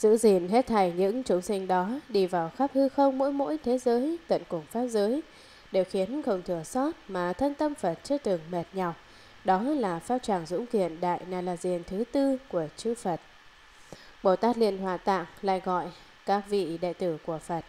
giữ gìn hết thảy những chúng sinh đó đi vào khắp hư không mỗi thế giới, tận cùng pháp giới, đều khiến không thừa sót mà thân tâm Phật chưa từng mệt nhọc. Đó là pháp tràng dũng kiện Đại Na La Diên thứ tư của chư Phật. Bồ Tát Liên Hoa Tạng lại gọi các vị đệ tử của Phật.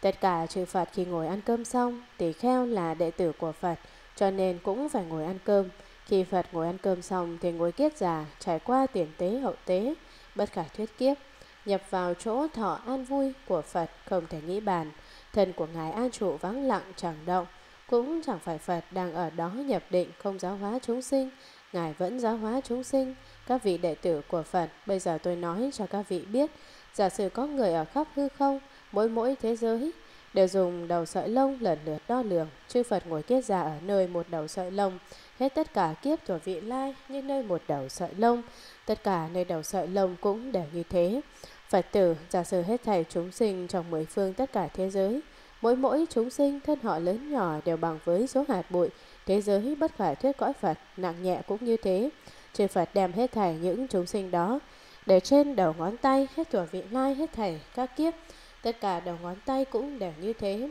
Tất cả chư Phật khi ngồi ăn cơm xong, tỳ kheo là đệ tử của Phật, cho nên cũng phải ngồi ăn cơm. Khi Phật ngồi ăn cơm xong thì ngồi kiết già, trải qua tiền tế hậu tế, bất khả thuyết kiếp, nhập vào chỗ thọ an vui của Phật không thể nghĩ bàn. Thân của Ngài an trụ vắng lặng chẳng động, cũng chẳng phải Phật đang ở đó nhập định không giáo hóa chúng sinh, Ngài vẫn giáo hóa chúng sinh. Các vị đệ tử của Phật, bây giờ tôi nói cho các vị biết, giả sử có người ở khắp hư không, mỗi thế giới, đều dùng đầu sợi lông lần lượt đo lường. Chư Phật ngồi kiết già ở nơi một đầu sợi lông, hết tất cả kiếp của vị lai như nơi một đầu sợi lông, tất cả nơi đầu sợi lông cũng đều như thế. Phật tử, giả sử hết thảy chúng sinh trong mười phương tất cả thế giới, mỗi chúng sinh thân họ lớn nhỏ đều bằng với số hạt bụi, thế giới bất khả thuyết cõi Phật, nặng nhẹ cũng như thế. Chư Phật đem hết thảy những chúng sinh đó để trên đầu ngón tay, hết thuở vị lai, hết thảy các kiếp, tất cả đầu ngón tay cũng đều như thế.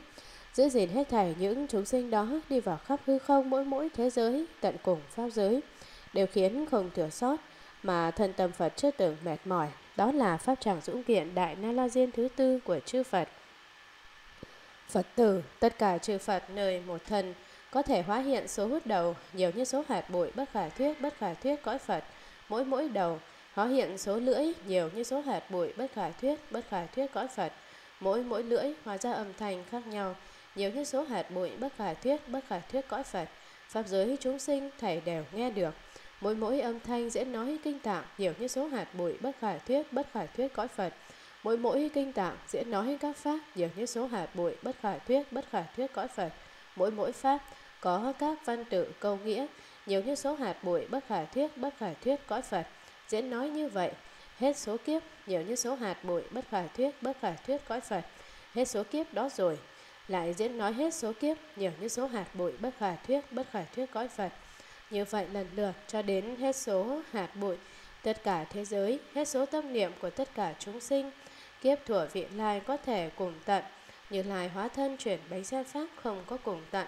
Giữ gìn hết thảy những chúng sinh đó đi vào khắp hư không mỗi thế giới, tận cùng pháp giới, đều khiến không thừa sót mà thân tâm Phật chưa từng mệt mỏi. Đó là pháp tràng dũng kiện Đại Na La Diên thứ tư của chư Phật. Phật tử, tất cả chư Phật nơi một thân có thể hóa hiện số hút đầu nhiều như số hạt bụi, bất khả thuyết cõi Phật. Mỗi đầu hóa hiện số lưỡi nhiều như số hạt bụi, bất khả thuyết cõi Phật. Mỗi lưỡi hóa ra âm thanh khác nhau nhiều như số hạt bụi, bất khả thuyết cõi Phật. Pháp giới chúng sinh thảy đều nghe được. Mỗi âm thanh dễ nói kinh tạng nhiều như số hạt bụi, bất khả thuyết cõi Phật. Mỗi kinh tạng dễ nói các pháp nhiều như số hạt bụi, bất khả thuyết cõi Phật. Mỗi pháp có các văn tự câu nghĩa nhiều như số hạt bụi, bất khả thuyết cõi Phật. Dễ nói như vậy, hết số kiếp nhiều như số hạt bụi, bất khả thuyết cõi Phật. Hết số kiếp đó rồi lại diễn nói hết số kiếp nhiều như số hạt bụi, bất khả thuyết cõi Phật. Như vậy lần lượt cho đến hết số hạt bụi tất cả thế giới, hết số tâm niệm của tất cả chúng sinh, kiếp thuở vị lai có thể cùng tận. Như Lai hóa thân chuyển bánh xe pháp không có cùng tận.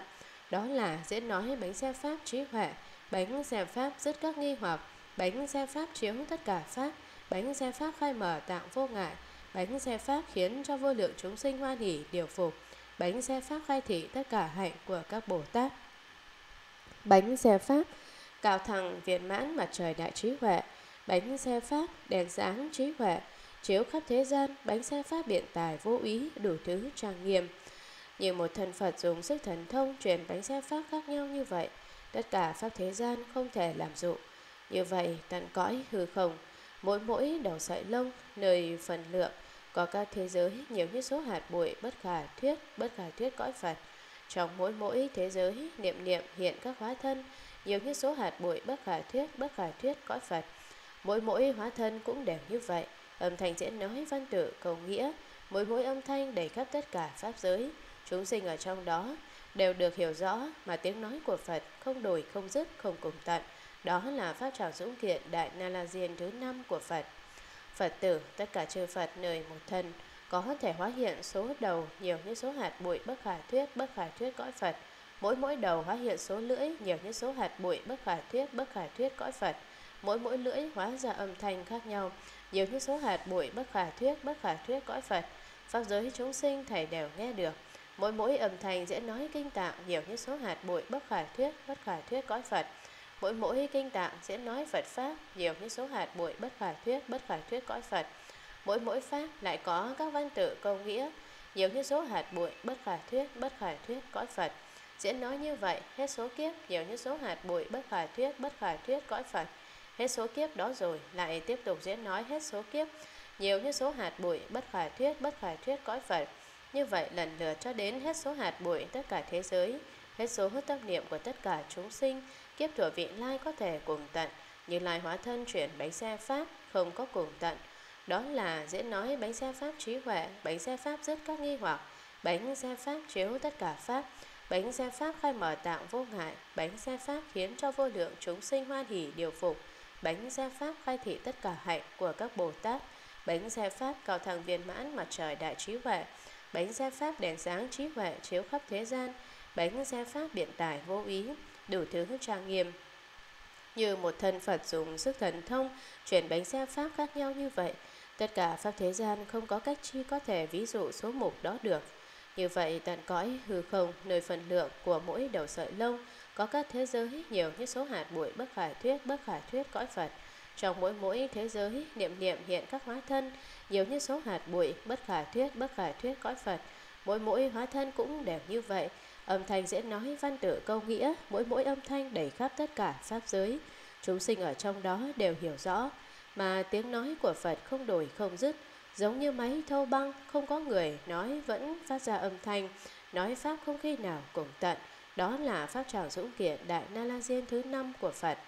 Đó là diễn nói bánh xe pháp trí huệ, bánh xe pháp dứt các nghi hoặc, bánh xe pháp chiếu tất cả pháp, bánh xe pháp khai mở tạng vô ngại, bánh xe pháp khiến cho vô lượng chúng sinh hoan hỉ điều phục, bánh xe pháp khai thị tất cả hạnh của các Bồ Tát, bánh xe pháp cao thẳng viên mãn mặt trời đại trí huệ, bánh xe pháp đèn sáng trí huệ chiếu khắp thế gian, bánh xe pháp biện tài vô úy đủ thứ trang nghiêm. Như một thần Phật dùng sức thần thông truyền bánh xe pháp khác nhau như vậy, tất cả pháp thế gian không thể làm dụ. Như vậy tận cõi hư không, mỗi đầu sợi lông nơi phần lượng có các thế giới nhiều như số hạt bụi, bất khả thuyết cõi Phật. Trong mỗi thế giới niệm niệm hiện các hóa thân nhiều như số hạt bụi, bất khả thuyết cõi Phật. Mỗi hóa thân cũng đều như vậy, âm thanh diễn nói văn tự cầu nghĩa, mỗi âm thanh đầy khắp tất cả pháp giới, chúng sinh ở trong đó đều được hiểu rõ mà tiếng nói của Phật không đổi không dứt không cùng tận. Đó là pháp tràng dũng kiện Đại Na La Diên thứ 5 của Phật. Phật tử, tất cả chư Phật nơi một thân có thể hóa hiện số đầu nhiều như số hạt bụi, bất khả thuyết cõi Phật. Mỗi đầu hóa hiện số lưỡi nhiều như số hạt bụi, bất khả thuyết cõi Phật. Mỗi lưỡi hóa ra âm thanh khác nhau nhiều như số hạt bụi, bất khả thuyết cõi Phật. Pháp giới chúng sinh thảy đều nghe được. Mỗi âm thanh dễ nói kinh tạng nhiều như số hạt bụi, bất khả thuyết cõi Phật. Mỗi kinh tạng dễ nói Phật pháp nhiều như số hạt bụi, bất khả thuyết cõi Phật. Mỗi pháp lại có các văn tự câu nghĩa nhiều như số hạt bụi, bất khả thuyết cõi Phật. Diễn nói như vậy, hết số kiếp nhiều như số hạt bụi, bất khả thuyết cõi Phật. Hết số kiếp đó rồi lại tiếp tục diễn nói hết số kiếp nhiều như số hạt bụi, bất khả thuyết cõi Phật. Như vậy lần lượt cho đến hết số hạt bụi tất cả thế giới, hết số hút tâm niệm của tất cả chúng sinh, kiếp thuở vị lai có thể cùng tận. Như Lai hóa thân chuyển bánh xe pháp không có cùng tận. Đó là diễn nói bánh xe pháp trí huệ, bánh xe pháp dứt các nghi hoặc, bánh xe pháp chiếu tất cả pháp, bánh xe pháp khai mở tạng vô ngại, bánh xe pháp khiến cho vô lượng chúng sinh hoan hỉ điều phục, bánh xe pháp khai thị tất cả hạnh của các Bồ Tát, bánh xe Pháp cầu thẳng viên mãn mặt trời đại trí huệ, bánh xe Pháp đèn sáng trí huệ chiếu khắp thế gian, bánh xe Pháp biện tải vô ý, đủ thứ trang nghiêm. Như một thân Phật dùng sức thần thông chuyển bánh xe Pháp khác nhau như vậy, tất cả Pháp thế gian không có cách chi có thể ví dụ số mục đó được. Như vậy tận cõi hư không, nơi phần lượng của mỗi đầu sợi lông, có các thế giới nhiều như số hạt bụi bất khả thuyết cõi Phật. Trong mỗi thế giới niệm niệm hiện các hóa thân nhiều như số hạt bụi bất khả thuyết cõi Phật. Mỗi hóa thân cũng đều như vậy. Âm thanh diễn nói văn tự câu nghĩa, mỗi âm thanh đầy khắp tất cả pháp giới. Chúng sinh ở trong đó đều hiểu rõ, mà tiếng nói của Phật không đổi không dứt, giống như máy thâu băng, không có người nói vẫn phát ra âm thanh, nói pháp không khi nào cùng tận. Đó là pháp tràng dũng kiện Đại Na La Diên thứ 5 của Phật.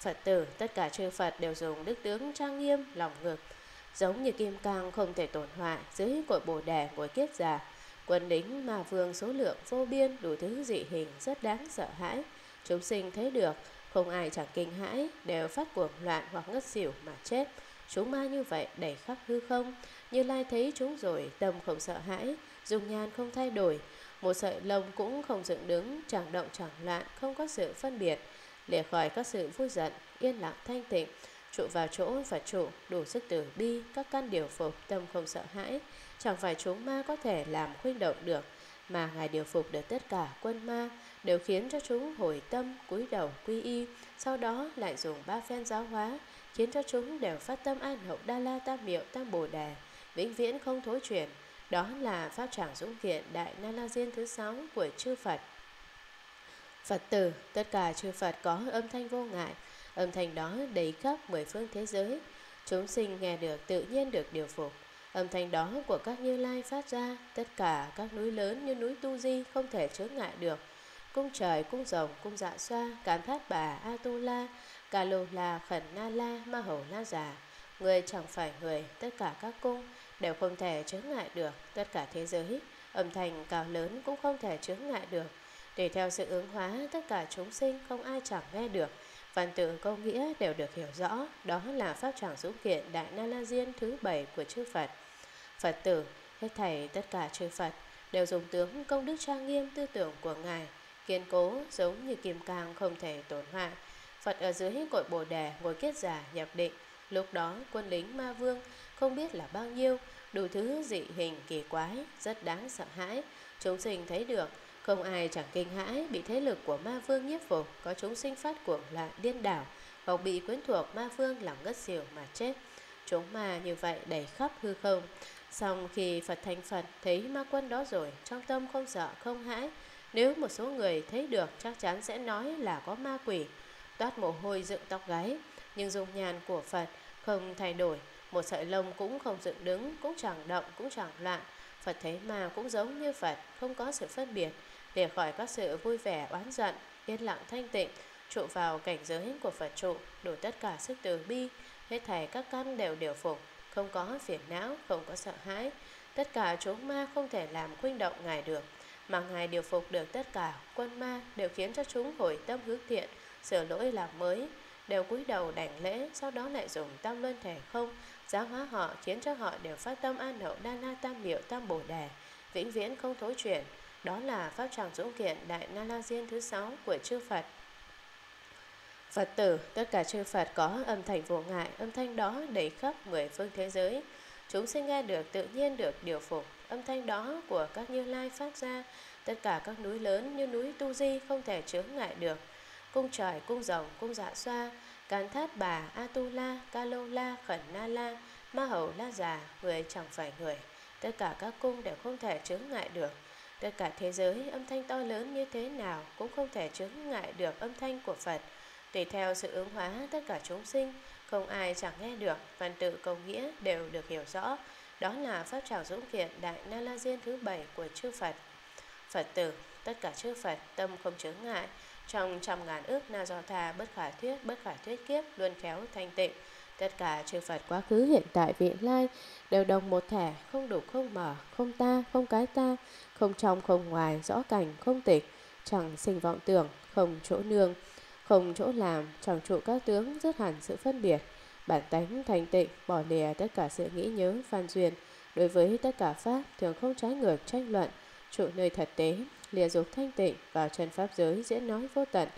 Phật tử, tất cả chư Phật đều dùng đức tướng trang nghiêm lòng ngực, giống như kim cang không thể tổn hoại, dưới cội Bồ Đề ngồi kiết già. Quân lính mà vương số lượng vô biên, đủ thứ dị hình rất đáng sợ hãi. Chúng sinh thấy được, không ai chẳng kinh hãi, đều phát cuồng loạn hoặc ngất xỉu mà chết. Chúng ma như vậy đầy khắp hư không, Như Lai thấy chúng rồi, tâm không sợ hãi, dung nhan không thay đổi, một sợi lông cũng không dựng đứng, chẳng động chẳng loạn, không có sự phân biệt. Lìa khỏi các sự vui giận, yên lặng thanh tịnh, trụ vào chỗ Phật trụ, đủ sức từ bi, các căn điều phục, tâm không sợ hãi. Chẳng phải chúng ma có thể làm khuynh động được, mà Ngài điều phục được tất cả quân ma, đều khiến cho chúng hồi tâm, cúi đầu, quy y. Sau đó lại dùng 3 phen giáo hóa, khiến cho chúng đều phát tâm an hậu Đa La Tam Miệu Tam Bồ Đề, vĩnh viễn không thối chuyển. Đó là pháp tràng dũng kiện Đại Na La Diên thứ 6 của chư Phật. Phật tử, tất cả chư Phật có âm thanh vô ngại, âm thanh đó đầy khắp 10 phương thế giới. Chúng sinh nghe được tự nhiên được điều phục. Âm thanh đó của các Như Lai phát ra, tất cả các núi lớn như núi Tu Di không thể chướng ngại được. Cung trời, cung rồng, cung dạ xoa, Cán Thát Bà, A Tu La, Ca Lô La, Khẩn Na La, Ma Hầu La Già, người chẳng phải người, tất cả các cung đều không thể chướng ngại được. Tất cả thế giới, âm thanh cao lớn cũng không thể chướng ngại được. Để theo sự ứng hóa, tất cả chúng sinh không ai chẳng nghe được, văn tự câu nghĩa đều được hiểu rõ. Đó là pháp tràng dũng kiện Đại Na La Diên thứ 7 của chư Phật. Phật tử, hết thảy tất cả chư Phật đều dùng tướng công đức trang nghiêm tư tưởng của Ngài, kiên cố giống như kim cang không thể tổn hoại. Phật ở dưới cội Bồ Đề ngồi kiết giả nhập định. Lúc đó quân lính ma vương không biết là bao nhiêu, đủ thứ dị hình kỳ quái rất đáng sợ hãi. Chúng sinh thấy được, không ai chẳng kinh hãi, bị thế lực của ma vương nhiếp phục. Có chúng sinh phát cuồng loạn điên đảo, hoặc bị quyến thuộc ma vương làm ngất xỉu mà chết. Chúng ma như vậy đầy khắp hư không. Song khi Phật thành Phật thấy ma quân đó rồi, trong tâm không sợ không hãi. Nếu một số người thấy được, chắc chắn sẽ nói là có ma quỷ, toát mồ hôi dựng tóc gáy. Nhưng dung nhan của Phật không thay đổi, một sợi lông cũng không dựng đứng, cũng chẳng động, cũng chẳng loạn. Phật thấy ma cũng giống như Phật, không có sự phân biệt, để khỏi các sự vui vẻ oán giận, yên lặng thanh tịnh, trụ vào cảnh giới của Phật trụ, đủ tất cả sức từ bi, hết thảy các căn đều điều phục, không có phiền não, không có sợ hãi. Tất cả chúng ma không thể làm khuynh động Ngài được, mà Ngài điều phục được tất cả quân ma, đều khiến cho chúng hồi tâm hướng thiện, sửa lỗi làm mới, đều cúi đầu đảnh lễ. Sau đó lại dùng tam luân thể không giáo hóa họ, khiến cho họ đều phát tâm an hậu Đa Na Tam Miệu Tam Bồ Đề, vĩnh viễn không thối chuyển. Đó là pháp tràng dũng kiện Đại Na La Diên thứ 6 của chư Phật. Phật tử, tất cả chư Phật có âm thanh vô ngại, âm thanh đó đầy khắp 10 phương thế giới. Chúng sinh nghe được tự nhiên được điều phục. Âm thanh đó của các Như Lai phát ra, tất cả các núi lớn như núi Tu Di không thể chướng ngại được. Cung trời, cung rồng, cung dạ xoa, Cán Thát Bà, A Tu La, Ca Lô La, Khẩn Na La, Ma Hầu La Già, người chẳng phải người, tất cả các cung đều không thể chướng ngại được. Tất cả thế giới, âm thanh to lớn như thế nào cũng không thể chướng ngại được âm thanh của Phật. Tùy theo sự ứng hóa, tất cả chúng sinh không ai chẳng nghe được, văn tự câu nghĩa đều được hiểu rõ. Đó là pháp tràng dũng kiện Đại Na La Diên thứ 7 của chư Phật. Phật tử, tất cả chư Phật tâm không chướng ngại, trong trăm ngàn ước na do tha bất khả thuyết kiếp luôn khéo thanh tịnh. Tất cả chư Phật quá khứ hiện tại vị lai đều đồng một thể, không đục không mở, không ta không cái ta, không trong không ngoài, rõ cảnh không tịch, chẳng sinh vọng tưởng, không chỗ nương, không chỗ làm, chẳng trụ các tướng, dứt hẳn sự phân biệt. Bản tánh thanh tịnh, bỏ lìa tất cả sự nghĩ nhớ, phan duyên. Đối với tất cả pháp, thường không trái ngược, tranh luận. Trụ nơi thật tế, lìa dục thanh tịnh, vào chân pháp giới diễn nói vô tận.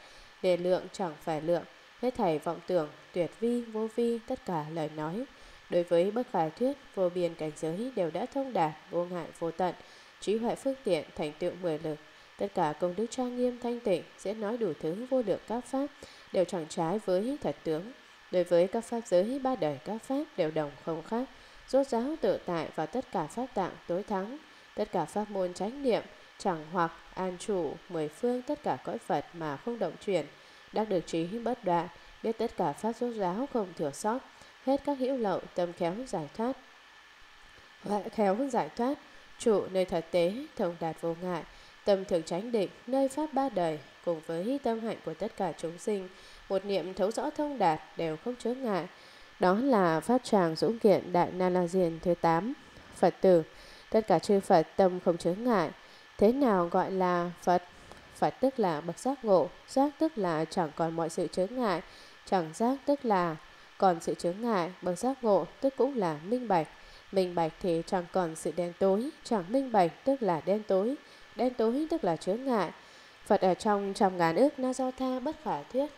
Để lượng chẳng phải lượng, hết thảy vọng tưởng, tuyệt vi, vô vi, tất cả lời nói. Đối với bất khả thuyết, vô biên cảnh giới đều đã thông đạt, vô ngại vô tận. Trí huệ phương tiện, thành tựu 10 lực. Tất cả công đức trang nghiêm thanh tịnh, diễn nói đủ thứ vô lượng các pháp, đều chẳng trái với thật tướng. Đối với các pháp giới, ba đời các pháp đều đồng không khác, rốt ráo tự tại và tất cả pháp tạng tối thắng. Tất cả pháp môn chánh niệm, chẳng hoặc an trụ, 10 phương tất cả cõi Phật mà không động chuyển. Đắc được trí bất đoạn, biết tất cả pháp rốt ráo không thừa sót, hết các hữu lậu, tâm khéo giải thoát. Khéo giải thoát, trụ nơi thật tế, thông đạt vô ngại. Tâm thường chánh định, nơi pháp ba đời, cùng với tâm hạnh của tất cả chúng sinh, một niệm thấu rõ thông đạt đều không chướng ngại. Đó là pháp tràng dũng kiện Đại Na La Diên thứ 8. Phật tử, tất cả chư Phật tâm không chướng ngại. Thế nào gọi là Phật? Phật tức là bậc giác ngộ, giác tức là chẳng còn mọi sự chướng ngại, chẳng giác tức là còn sự chướng ngại, bậc giác ngộ tức cũng là minh bạch. Minh bạch thì chẳng còn sự đen tối, chẳng minh bạch tức là đen tối. Đen tối tức là chướng ngại. Phật ở trong trăm ngàn ức na do tha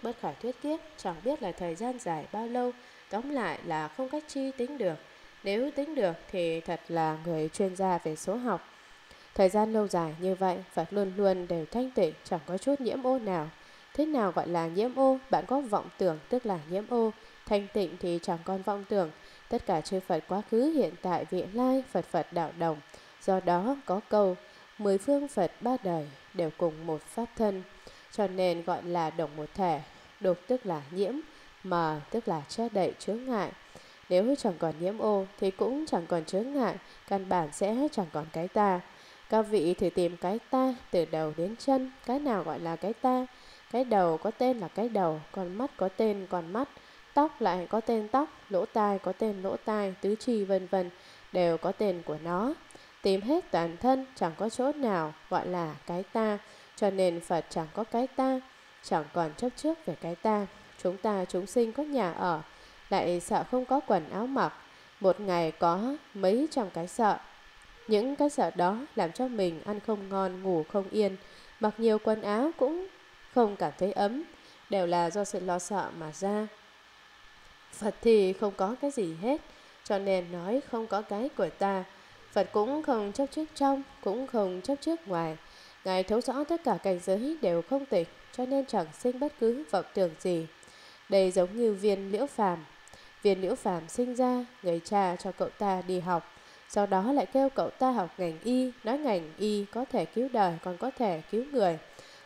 bất khả thuyết kiếp, chẳng biết là thời gian dài bao lâu, tóm lại là không cách chi tính được. Nếu tính được thì thật là người chuyên gia về số học. Thời gian lâu dài như vậy, Phật luôn luôn đều thanh tịnh, chẳng có chút nhiễm ô nào. Thế nào gọi là nhiễm ô? Bạn có vọng tưởng tức là nhiễm ô, thanh tịnh thì chẳng còn vọng tưởng. Tất cả chư Phật quá khứ, hiện tại, vị lai, Phật Phật đạo đồng. Do đó có câu 10 phương Phật ba đời đều cùng một pháp thân, cho nên gọi là đồng một thể. Đục tức là nhiễm, mờ tức là che đậy chướng ngại. Nếu chẳng còn nhiễm ô thì cũng chẳng còn chướng ngại, căn bản sẽ chẳng còn cái ta. Các vị thử tìm cái ta từ đầu đến chân, cái nào gọi là cái ta? Cái đầu có tên là cái đầu, con mắt có tên con mắt, tóc lại có tên tóc, lỗ tai có tên lỗ tai, tứ chi vân vân đều có tên của nó. Tìm hết toàn thân chẳng có chỗ nào gọi là cái ta, cho nên Phật chẳng có cái ta, chẳng còn chấp trước về cái ta. Chúng ta chúng sinh có nhà ở, lại sợ không có quần áo mặc, một ngày có mấy trăm cái sợ. Những cái sợ đó làm cho mình ăn không ngon, ngủ không yên, mặc nhiều quần áo cũng không cảm thấy ấm, đều là do sự lo sợ mà ra. Phật thì không có cái gì hết, cho nên nói không có cái của ta. Phật cũng không chấp trước trong, cũng không chấp trước ngoài. Ngài thấu rõ tất cả cảnh giới đều không tịch, cho nên chẳng sinh bất cứ vọng tưởng gì. Đây giống như viên liễu phàm. Viên liễu phàm sinh ra, người cha cho cậu ta đi học, sau đó lại kêu cậu ta học ngành y, nói ngành y có thể cứu đời, còn có thể cứu người.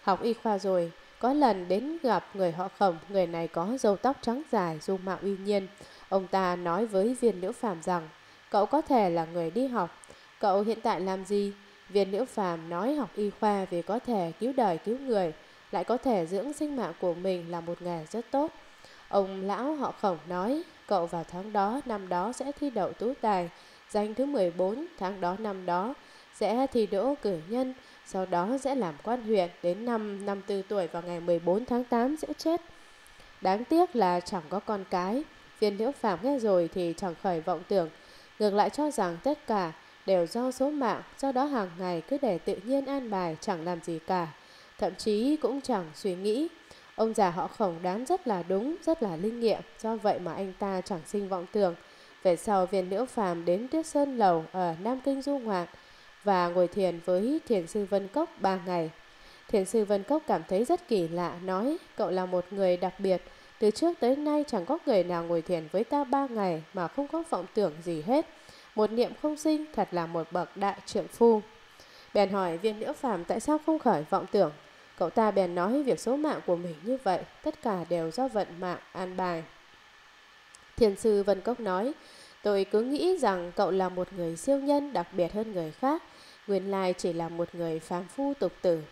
Học y khoa rồi, có lần đến gặp người họ Khổng, người này có râu tóc trắng dài, dung mạo uy nhiên. Ông ta nói với viên liễu phàm rằng, cậu có thể là người đi học, cậu hiện tại làm gì? Viên liễu phàm nói học y khoa vì có thể cứu đời cứu người, lại có thể dưỡng sinh mạng của mình là một nghề rất tốt. Ông lão họ Khổng nói, cậu vào tháng đó, năm đó sẽ thi đậu tú tài, danh thứ 14, tháng đó, năm đó sẽ thi đỗ cử nhân, sau đó sẽ làm quan huyện, đến năm 54 tuổi vào ngày 14 tháng 8 sẽ chết. Đáng tiếc là chẳng có con cái. Viên liễu phàm nghe rồi thì chẳng khởi vọng tưởng, ngược lại cho rằng tất cả đều do số mạng, do đó hàng ngày cứ để tự nhiên an bài, chẳng làm gì cả, thậm chí cũng chẳng suy nghĩ. Ông già họ Khổng đoán rất là đúng, rất là linh nghiệm, do vậy mà anh ta chẳng sinh vọng tưởng. Về sau viên liễu phàm đến Tuyết Sơn Lầu ở Nam Kinh du ngoạn và ngồi thiền với thiền sư Vân Cốc 3 ngày. Thiền sư Vân Cốc cảm thấy rất kỳ lạ, nói, cậu là một người đặc biệt, từ trước tới nay chẳng có người nào ngồi thiền với ta 3 ngày mà không có vọng tưởng gì hết, một niệm không sinh, thật là một bậc đại trượng phu. Bèn hỏi viên liễu phàm tại sao không khởi vọng tưởng. Cậu ta bèn nói việc số mạng của mình như vậy, tất cả đều do vận mạng an bài. Thiền sư Vân Cốc nói, tôi cứ nghĩ rằng cậu là một người siêu nhân đặc biệt hơn người khác, nguyên lai chỉ là một người phàm phu tục tử.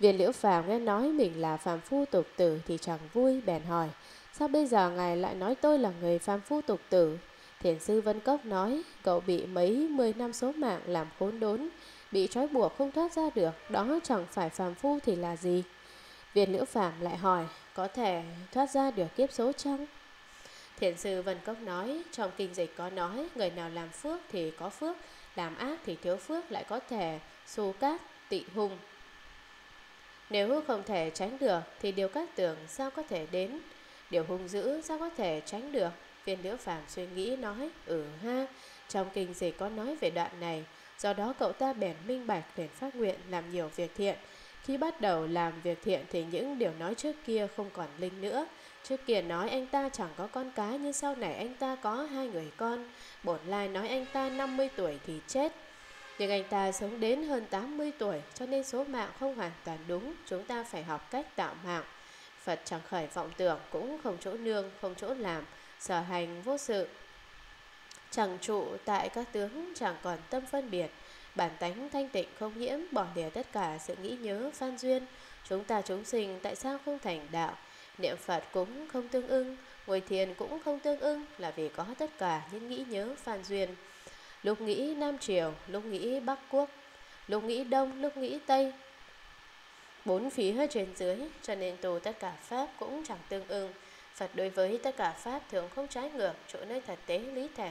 Viên liễu phàm nghe nói mình là phàm phu tục tử thì chẳng vui, bèn hỏi, sao bây giờ ngài lại nói tôi là người phàm phu tục tử? Thiền sư Vân Cốc nói, cậu bị mấy 10 năm số mạng làm khốn đốn, bị trói buộc không thoát ra được, đó chẳng phải phàm phu thì là gì? Viên liễu phàm lại hỏi, có thể thoát ra được kiếp số chăng? Thiền sư Vân Cốc nói, trong kinh dịch có nói, người nào làm phước thì có phước, làm ác thì thiếu phước, lại có thể xu cát, tị hung. Nếu không thể tránh được thì điều cát tưởng sao có thể đến, điều hung dữ sao có thể tránh được. Viên Liễu Phàm suy nghĩ nói, ha, trong kinh dịch có nói về đoạn này. Do đó cậu ta bèn minh bạch để phát nguyện làm nhiều việc thiện. Khi bắt đầu làm việc thiện thì những điều nói trước kia không còn linh nữa. Trước kia nói anh ta chẳng có con cái, nhưng sau này anh ta có 2 người con. Bổn lai nói anh ta 50 tuổi thì chết, nhưng anh ta sống đến hơn 80 tuổi, cho nên số mạng không hoàn toàn đúng. Chúng ta phải học cách tạo mạng. Phật chẳng khởi vọng tưởng, cũng không chỗ nương, không chỗ làm, sở hành vô sự, chẳng trụ tại các tướng, chẳng còn tâm phân biệt. Bản tánh thanh tịnh không nhiễm, bỏ lìa tất cả sự nghĩ nhớ, phan duyên. Chúng ta chúng sinh tại sao không thành đạo? Niệm Phật cũng không tương ưng, ngồi thiền cũng không tương ưng, là vì có tất cả những nghĩ nhớ, phan duyên. Lúc nghĩ Nam Triều, lúc nghĩ Bắc Quốc, lúc nghĩ Đông, lúc nghĩ Tây, 4 phía trên dưới, cho nên tu tất cả Pháp cũng chẳng tương ưng. Phật đối với tất cả Pháp thường không trái ngược, chỗ nơi thật tế lý thể.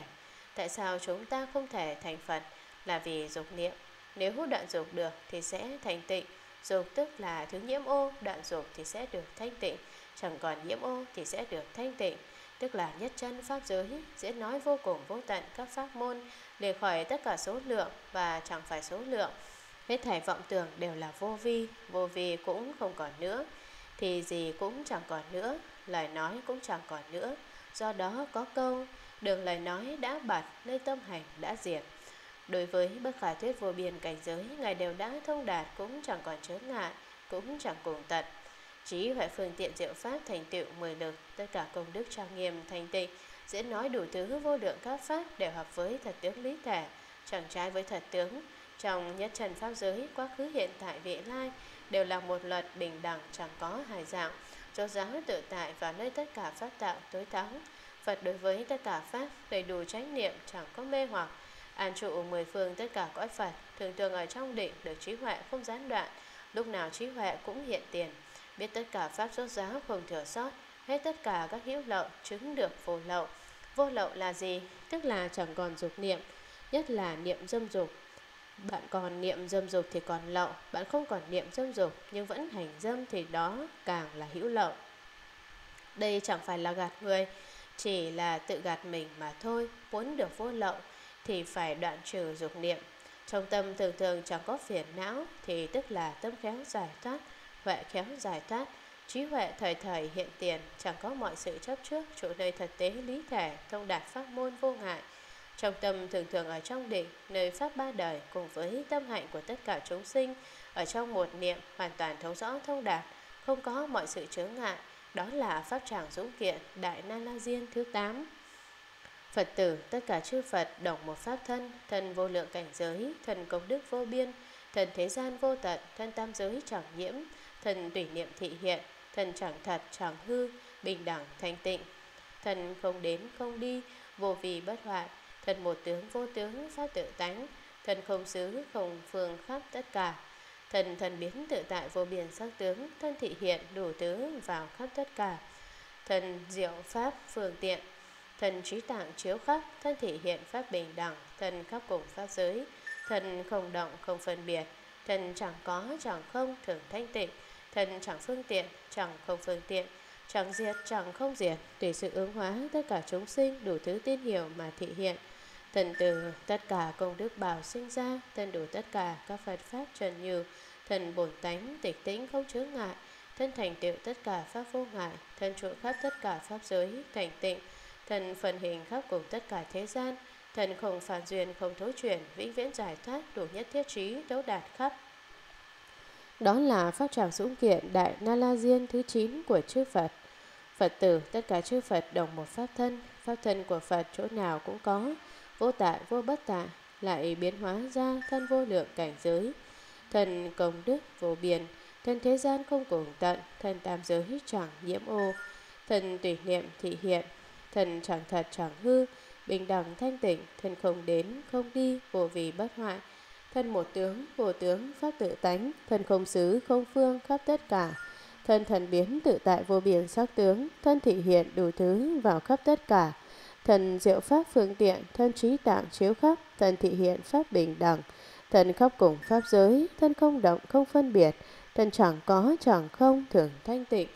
Tại sao chúng ta không thể thành Phật? Là vì dục niệm. Nếu hút đoạn dục được thì sẽ thành tịnh. Dục tức là thứ nhiễm ô, đoạn dục thì sẽ được thanh tịnh, chẳng còn nhiễm ô thì sẽ được thanh tịnh. Tức là nhất chân pháp giới, dễ nói vô cùng vô tận các pháp môn, để khỏi tất cả số lượng và chẳng phải số lượng. Hết thảy vọng tưởng đều là vô vi cũng không còn nữa, thì gì cũng chẳng còn nữa, lời nói cũng chẳng còn nữa. Do đó có câu, đường lời nói đã bạt, nơi tâm hành đã diệt. Đối với bất khả thuyết vô biên cảnh giới, Ngài đều đã thông đạt, cũng chẳng còn chướng ngại, cũng chẳng cùng tận. Trí huệ phương tiện diệu pháp thành tựu 10 lực, tất cả công đức trang nghiêm thành tịnh, dễ nói đủ thứ vô lượng các pháp đều hợp với thật tướng lý thể, chẳng trái với thật tướng. Trong nhất trần pháp giới, quá khứ hiện tại vị lai đều là một luật bình đẳng, chẳng có hai dạng. Cho giáo tự tại và nơi tất cả pháp tạo tối thắng. Phật đối với tất cả pháp đầy đủ chánh niệm, chẳng có mê hoặc. An trụ 10 phương tất cả cõi Phật, thường thường ở trong định, được trí huệ không gián đoạn, lúc nào trí huệ cũng hiện tiền, biết tất cả pháp rốt ráo không thừa sót, hết tất cả các hữu lậu, chứng được vô lậu. Vô lậu là gì? Tức là chẳng còn dục niệm, nhất là niệm dâm dục. Bạn còn niệm dâm dục thì còn lậu, bạn không còn niệm dâm dục nhưng vẫn hành dâm thì đó càng là hữu lậu. Đây chẳng phải là gạt người, chỉ là tự gạt mình mà thôi. Muốn được vô lậu thì phải đoạn trừ dục niệm. Trong tâm thường thường chẳng có phiền não, thì tức là tâm khéo giải thoát, huệ khéo giải thoát, trí huệ thời thời hiện tiền, chẳng có mọi sự chấp trước, chỗ nơi thật tế lý thể, thông đạt pháp môn vô ngại. Trong tâm thường thường ở trong định, nơi pháp 3 đời cùng với tâm hạnh của tất cả chúng sinh, ở trong một niệm hoàn toàn thấu rõ thông đạt, không có mọi sự chướng ngại. Đó là pháp tràng dũng kiện Đại Na La Diên thứ 8. Phật tử, tất cả chư Phật đồng một pháp thân, thân vô lượng cảnh giới, thân công đức vô biên, thân thế gian vô tận, thân tam giới chẳng nhiễm, thân tùy niệm thị hiện, thân chẳng thật, chẳng hư, bình đẳng, thanh tịnh, thân không đến, không đi, vô vi bất hoại, thân một tướng, vô tướng, pháp tự tánh, thân không xứ, không phương khắp tất cả, thân thần biến tự tại vô biên sắc tướng, thân thị hiện đủ tướng vào khắp tất cả, thân diệu pháp phương tiện, thân trí tạng chiếu khắp, thân thể hiện pháp bình đẳng, thân khắp cùng pháp giới, thân không động không phân biệt, thân chẳng có chẳng không thường thanh tịnh, thân chẳng phương tiện chẳng không phương tiện, chẳng diệt chẳng không diệt, tùy sự ứng hóa tất cả chúng sinh đủ thứ tin hiểu mà thị hiện, thân từ tất cả công đức bảo sinh ra, thân đủ tất cả các Phật pháp trần như, thân bổn tánh tịch tĩnh không chướng ngại, thân thành tựu tất cả pháp vô ngại, thân trụ khắp tất cả pháp giới thành tịnh, thần phần hình khắp cùng tất cả thế gian, thần không phản duyên không thối chuyển, vĩnh viễn giải thoát đủ nhất thiết trí đấu đạt khắp. Đó là pháp tràng dũng kiện Đại Na La Diên thứ 9 của chư Phật. Phật tử, tất cả chư Phật đồng một pháp thân của Phật chỗ nào cũng có, vô tại vô bất tại, lại biến hóa ra thân vô lượng cảnh giới, thần công đức vô biên, thân thế gian không cùng tận, thân tam giới chẳng nhiễm ô, thần tùy niệm thị hiện, thần chẳng thật chẳng hư, bình đẳng thanh tịnh, thân không đến, không đi, vô vi bất hoại, thân một tướng, vô tướng, pháp tự tánh, thân không xứ, không phương, khắp tất cả, thân thần biến tự tại vô biên sắc tướng, thân thị hiện đủ thứ vào khắp tất cả, thần diệu pháp phương tiện, thân trí tạng chiếu khắp, thân thị hiện pháp bình đẳng, thân khắp cùng pháp giới, thân không động không phân biệt, thân chẳng có chẳng không thường thanh tịnh,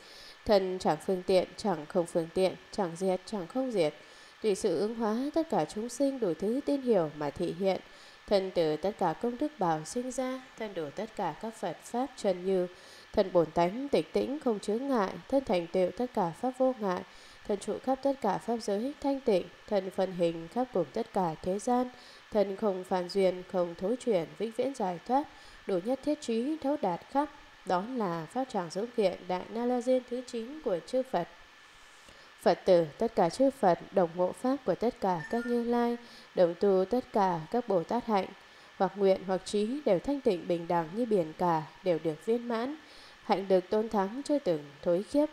thân chẳng phương tiện chẳng không phương tiện, chẳng diệt chẳng không diệt, tùy sự ứng hóa tất cả chúng sinh đủ thứ tin hiểu mà thị hiện. Thân từ tất cả công đức bảo sinh ra, thân đủ tất cả các Phật pháp chân như, thân bổn tánh tịch tĩnh không chướng ngại, thân thành tựu tất cả pháp vô ngại, thân trụ khắp tất cả pháp giới thanh tịnh, thân phân hình khắp cùng tất cả thế gian, thân không phản duyên không thối chuyển, vĩnh viễn giải thoát, đủ nhất thiết trí thấu đạt khắp. Đó là pháp tràng dũng kiện đại Na La Diên thứ 9 của chư Phật. Phật tử tất cả chư Phật đồng ngộ pháp của tất cả các Như Lai, đồng tu tất cả các Bồ Tát hạnh, hoặc nguyện hoặc trí đều thanh tịnh bình đẳng như biển cả, đều được viên mãn, hạnh được tôn thắng chưa từng thối khiếp,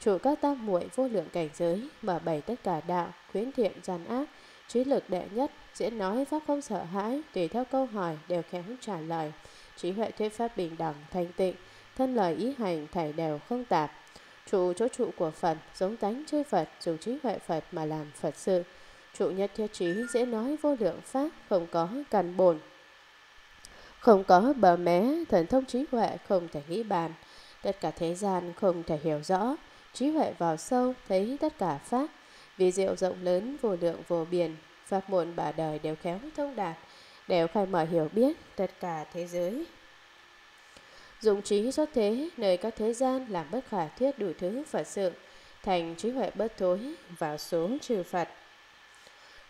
trụ các tam muội vô lượng cảnh giới, mở bày tất cả đạo, khuyến thiện gian ác, trí lực đệ nhất, diễn nói pháp không sợ hãi, tùy theo câu hỏi đều khéo trả lời, trí huệ thuyết pháp bình đẳng thanh tịnh, thân lời ý hành thảy đều không tạp. Trụ chỗ trụ của Phật, giống tánh chư Phật, dùng trí huệ Phật mà làm Phật sự. Trụ nhất thiết trí dễ nói vô lượng pháp, không có căn bổn, không có bờ mé, thần thông trí huệ không thể nghĩ bàn, tất cả thế gian không thể hiểu rõ, trí huệ vào sâu thấy tất cả pháp, vì diệu rộng lớn vô lượng vô biên, pháp môn bà đời đều khéo thông đạt, đều khai mở hiểu biết tất cả thế giới. Dùng trí xuất thế nơi các thế gian làm bất khả thuyết đủ thứ Phật sự, thành trí huệ bất thối vào số trừ Phật.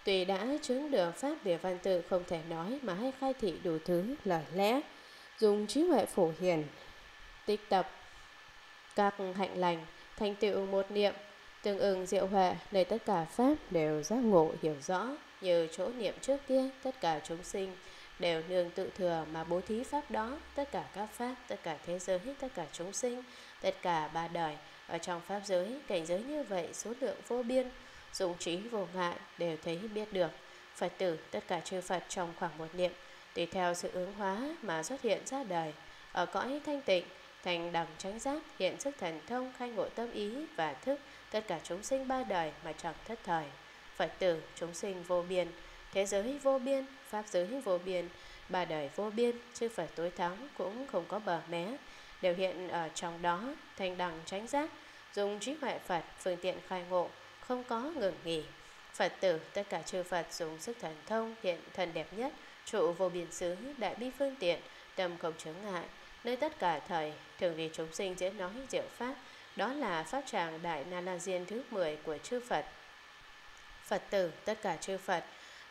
Tùy đã chứng được pháp về văn tự không thể nói mà hay khai thị đủ thứ lời lẽ, dùng trí huệ phổ hiển tích tập các hạnh lành, thành tựu một niệm tương ứng diệu huệ, nơi tất cả pháp đều giác ngộ hiểu rõ, như chỗ niệm trước kia tất cả chúng sinh đều nương tự thừa mà bố thí pháp đó, tất cả các pháp, tất cả thế giới, tất cả chúng sinh, tất cả ba đời, ở trong pháp giới, cảnh giới như vậy số lượng vô biên, dụng trí vô ngại, đều thấy biết được. Phật tử, tất cả chư Phật trong khoảng một niệm, tùy theo sự ứng hóa mà xuất hiện ra đời, ở cõi thanh tịnh, thành đẳng chánh giác, hiện sức thần thông, khai ngộ tâm ý và thức, tất cả chúng sinh ba đời mà chẳng thất thời. Phật tử, chúng sinh vô biên, thế giới vô biên, pháp giới vô biên, ba đời vô biên, chư Phật tối thắng cũng không có bờ mé, đều hiện ở trong đó, thành đẳng chánh giác, dùng trí huệ Phật, phương tiện khai ngộ, không có ngừng nghỉ. Phật tử, tất cả chư Phật dùng sức thần thông, hiện thần đẹp nhất, trụ vô biên xứ, đại bi phương tiện, tâm không chướng ngại, nơi tất cả thời, thường vì chúng sinh diễn nói diệu pháp, đó là pháp tràng đại Na La Diên thứ 10 của chư Phật. Phật tử, tất cả chư Phật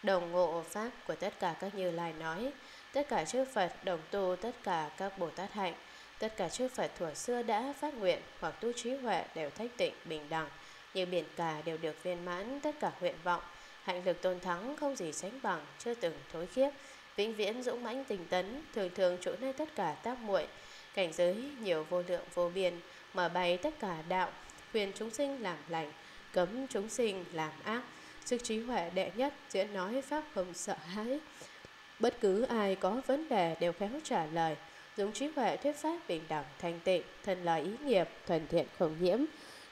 đồng ngộ pháp của tất cả các Như Lai nói, tất cả chư Phật đồng tu tất cả các Bồ Tát hạnh, tất cả chư Phật thuở xưa đã phát nguyện hoặc tu trí huệ đều thanh tịnh bình đẳng như biển cả, đều được viên mãn tất cả nguyện vọng, hạnh lực tôn thắng không gì sánh bằng, chưa từng thối khiếp, vĩnh viễn dũng mãnh tinh tấn, thường thường trụ nơi tất cả tam muội cảnh giới nhiều vô lượng vô biên, mở bày tất cả đạo, khuyên chúng sinh làm lành, cấm chúng sinh làm ác, sức trí huệ đệ nhất, diễn nói pháp không sợ hãi, bất cứ ai có vấn đề đều khéo trả lời, dùng trí huệ thuyết pháp bình đẳng thanh tịnh, thần lời ý nghiệp thuần thiện không nhiễm,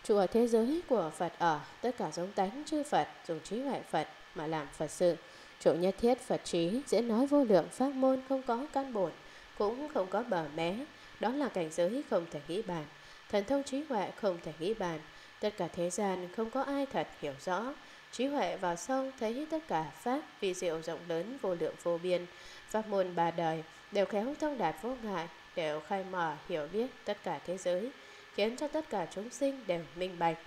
trụ ở thế giới của Phật ở, tất cả giống tánh chư Phật, dùng trí huệ Phật mà làm Phật sự, trụ nhất thiết Phật trí, diễn nói vô lượng pháp môn, không có căn bổn cũng không có bờ mé, đó là cảnh giới không thể nghĩ bàn, thần thông trí huệ không thể nghĩ bàn, tất cả thế gian không có ai thật hiểu rõ, trí huệ vào sâu thấy tất cả pháp, vì diệu rộng lớn vô lượng vô biên, pháp môn ba đời đều khéo thông đạt vô ngại, đều khai mở hiểu biết tất cả thế giới, khiến cho tất cả chúng sinh đều minh bạch,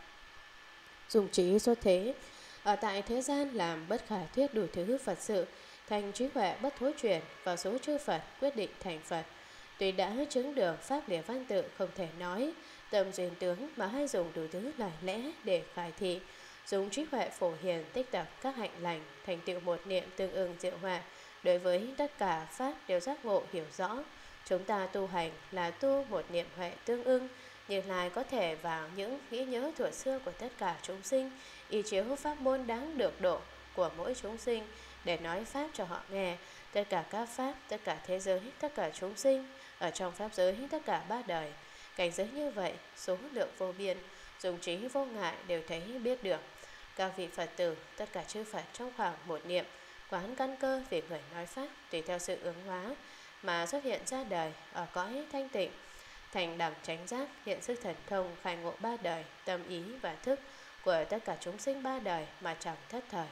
dùng trí xuất thế ở tại thế gian làm bất khả thuyết đủ thứ Phật sự, thành trí huệ bất thối chuyển, vào số chư Phật quyết định thành Phật. Tuy đã chứng được pháp địa văn tự không thể nói, tâm duyên tướng mà hay dùng đủ thứ lời lẽ để khai thị, dùng trí huệ phổ hiền tích tập các hạnh lành, thành tựu một niệm tương ứng diệu huệ, đối với tất cả pháp đều giác ngộ hiểu rõ. Chúng ta tu hành là tu một niệm huệ tương ứng, Như Lai có thể vào những nghĩ nhớ thuở xưa của tất cả chúng sinh, y chiếu pháp môn đáng được độ của mỗi chúng sinh để nói pháp cho họ nghe, tất cả các pháp, tất cả thế giới, tất cả chúng sinh, ở trong pháp giới tất cả ba đời, Cảnh giới như vậy, số lượng vô biên, dùng trí vô ngại đều thấy biết được. Các vị Phật tử, tất cả chư Phật trong khoảng một niệm, quán căn cơ về người nói Pháp tùy theo sự ứng hóa mà xuất hiện ra đời ở cõi thanh tịnh. Thành đẳng chánh giác, hiện sức thần thông khai ngộ ba đời, tâm ý và thức của tất cả chúng sinh ba đời mà chẳng thất thời.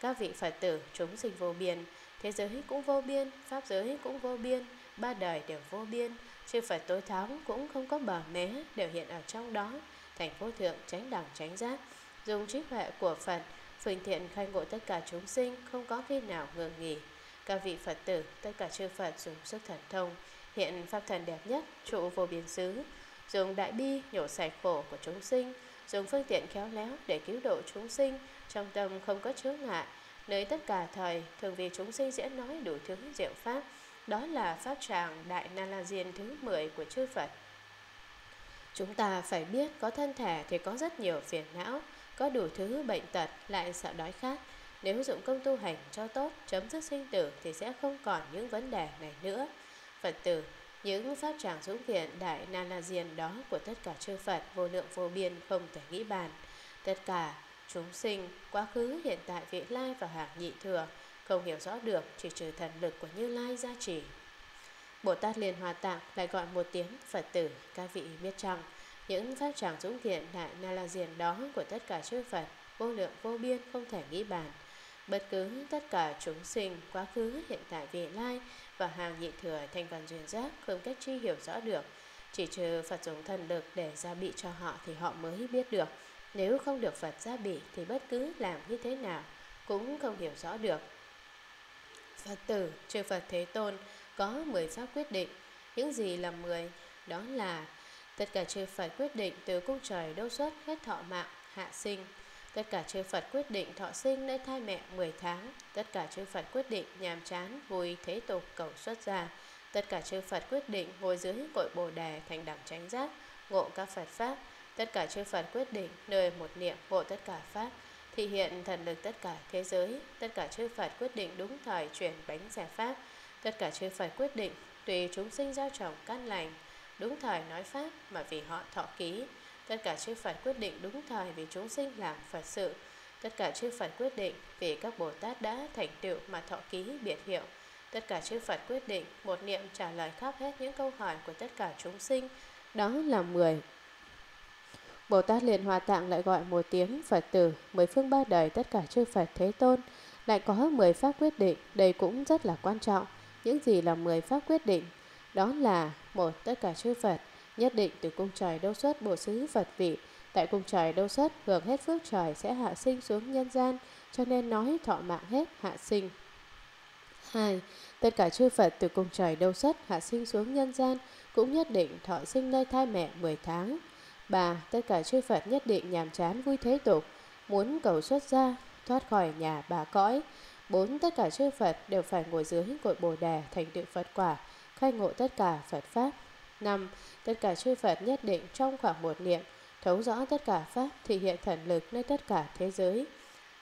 Các vị Phật tử, chúng sinh vô biên, thế giới cũng vô biên, pháp giới cũng vô biên, ba đời đều vô biên, chư Phật tối thắng cũng không có bờ mé, đều hiện ở trong đó, thành vô thượng chánh đẳng chánh giác, dùng trí huệ của Phật phương tiện khai ngộ tất cả chúng sinh, không có khi nào ngừng nghỉ. Các vị Phật tử, tất cả chư Phật dùng sức thần thông hiện pháp thần đẹp nhất, trụ vô biên xứ, dùng đại bi nhổ sạch khổ của chúng sinh, dùng phương tiện khéo léo để cứu độ chúng sinh, trong tâm không có chướng ngại, nơi tất cả thời thường vì chúng sinh sẽ nói đủ thứ diệu pháp. Đó là pháp tràng Đại Na La Diên thứ 10 của chư Phật. Chúng ta phải biết, có thân thể thì có rất nhiều phiền não, có đủ thứ bệnh tật, lại sợ đói khát. Nếu dụng công tu hành cho tốt, chấm dứt sinh tử thì sẽ không còn những vấn đề này nữa. Phật tử, những pháp tràng dũng viện Đại Na La Diên đó của tất cả chư Phật vô lượng vô biên không thể nghĩ bàn. Tất cả chúng sinh, quá khứ, hiện tại, vị lai và hàng nhị thừa, không hiểu rõ được, chỉ trừ thần lực của Như Lai gia trì. Bồ Tát Liên Hoa Tạng lại gọi một tiếng Phật tử. Các vị biết rằng những pháp tràng dũng viện Đại Na La Diên đó của tất cả chư Phật vô lượng vô biên không thể nghĩ bàn. Bất cứ tất cả chúng sinh, quá khứ, hiện tại, vị lai và hàng nhị thừa thanh văn duyên giác không cách chi hiểu rõ được, chỉ trừ Phật dùng thần lực để gia bị cho họ thì họ mới biết được. Nếu không được Phật gia bị thì bất cứ làm như thế nào cũng không hiểu rõ được. Phật tử, chư Phật Thế Tôn có 10 pháp quyết định. Những gì là 10? Đó là tất cả chư Phật quyết định từ cung trời đô xuất hết thọ mạng, hạ sinh. Tất cả chư Phật quyết định thọ sinh nơi thai mẹ 10 tháng. Tất cả chư Phật quyết định nhàm chán, vui thế tục cầu xuất gia. Tất cả chư Phật quyết định ngồi dưới cội bồ đề thành đẳng chánh giác, ngộ các Phật Pháp. Tất cả chư Phật quyết định nơi một niệm ngộ tất cả Pháp, thị hiện thần lực tất cả thế giới. Tất cả chư Phật quyết định đúng thời chuyển bánh giải Pháp. Tất cả chư Phật quyết định tùy chúng sinh gieo trồng căn lành, đúng thời nói Pháp mà vì họ thọ ký. Tất cả chư Phật quyết định đúng thời vì chúng sinh làm Phật sự. Tất cả chư Phật quyết định vì các Bồ Tát đã thành tựu mà thọ ký biệt hiệu. Tất cả chư Phật quyết định một niệm trả lời khắp hết những câu hỏi của tất cả chúng sinh. Đó là 10. Bồ Tát Liên Hoa Tạng lại gọi một tiếng Phật tử. 10 phương ba đời tất cả chư Phật Thế Tôn lại có 10 pháp quyết định. Đây cũng rất là quan trọng. Những gì là 10 pháp quyết định? Đó là 1. Tất cả chư Phật nhất định từ cung trời đô xuất bổ xứ Phật vị. Tại cung trời đô xuất hưởng hết phước trời sẽ hạ sinh xuống nhân gian, cho nên nói thọ mạng hết hạ sinh. 2. Tất cả chư Phật từ cung trời đô xuất hạ sinh xuống nhân gian cũng nhất định thọ sinh nơi thai mẹ 10 tháng. 3. Tất cả chư Phật nhất định nhàm chán vui thế tục, muốn cầu xuất gia, thoát khỏi nhà bà cõi. 4. Tất cả chư Phật đều phải ngồi dưới cội bồ đề thành tựu Phật quả, khai ngộ tất cả Phật Pháp. 5. Tất cả chư Phật nhất định trong khoảng một niệm thấu rõ tất cả Pháp, thị hiện thần lực nơi tất cả thế giới.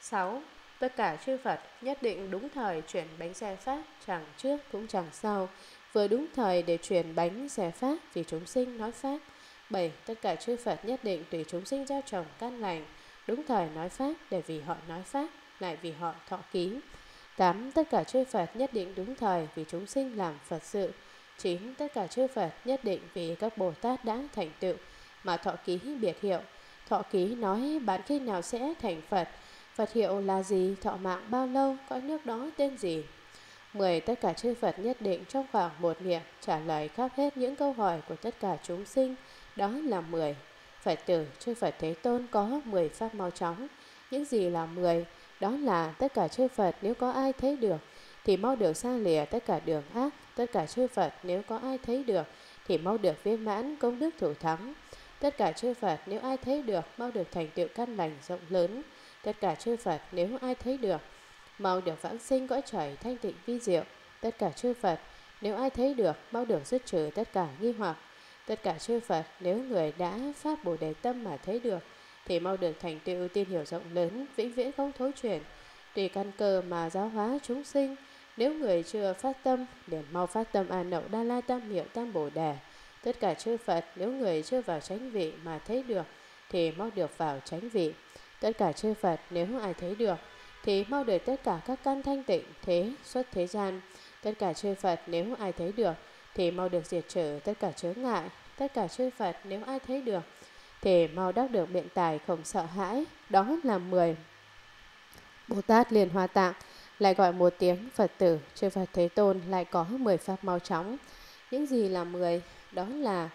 6. Tất cả chư Phật nhất định đúng thời chuyển bánh xe Pháp, chẳng trước cũng chẳng sau, vừa đúng thời để chuyển bánh xe Pháp vì chúng sinh nói Pháp. 7. Tất cả chư Phật nhất định tùy chúng sinh gieo trồng căn lành, đúng thời nói Pháp để vì họ nói Pháp, lại vì họ thọ ký. 8. Tất cả chư Phật nhất định đúng thời vì chúng sinh làm Phật sự. 9. Tất cả chư Phật nhất định vì các Bồ Tát đã thành tựu mà thọ ký biệt hiệu. Thọ ký nói bạn khi nào sẽ thành Phật, Phật hiệu là gì, thọ mạng bao lâu, cõi nước đó tên gì. 10. Tất cả chư Phật nhất định trong khoảng một niệm trả lời khắp hết những câu hỏi của tất cả chúng sinh. Đó là 10. Phật tử, chư Phật Thế Tôn có 10 pháp mau chóng. Những gì là 10? Đó là tất cả chư Phật nếu có ai thấy được thì mau được xa lìa tất cả đường ác. Tất cả chư Phật nếu có ai thấy được thì mau được viên mãn công đức thủ thắng. Tất cả chư Phật nếu ai thấy được mau được thành tựu căn lành rộng lớn. Tất cả chư Phật nếu ai thấy được mau được vãng sinh cõi trời thanh tịnh vi diệu. Tất cả chư Phật nếu ai thấy được mau được dứt trừ tất cả nghi hoặc. Tất cả chư Phật nếu người đã phát Bồ Đề Tâm mà thấy được thì mau được thành tựu tin hiểu rộng lớn, vĩnh viễn không thối chuyển, tùy căn cơ mà giáo hóa chúng sinh. Nếu người chưa phát tâm, để mau phát tâm A Nậu Đa La Tam Miệu Tam Bồ Đề. Tất cả chư Phật, nếu người chưa vào chánh vị mà thấy được thì mau được vào chánh vị. Tất cả chư Phật, nếu ai thấy được thì mau được tất cả các căn thanh tịnh thế xuất thế gian. Tất cả chư Phật, nếu ai thấy được thì mau được diệt trừ tất cả chướng ngại. Tất cả chư Phật, nếu ai thấy được thì mau đắc được biện tài không sợ hãi. Đó là 10 Bồ Tát Liên Hoa Tạng lại gọi một tiếng Phật tử. Chư Phật Thế Tôn lại có 10 pháp mau chóng. Những gì là 10? Đó là: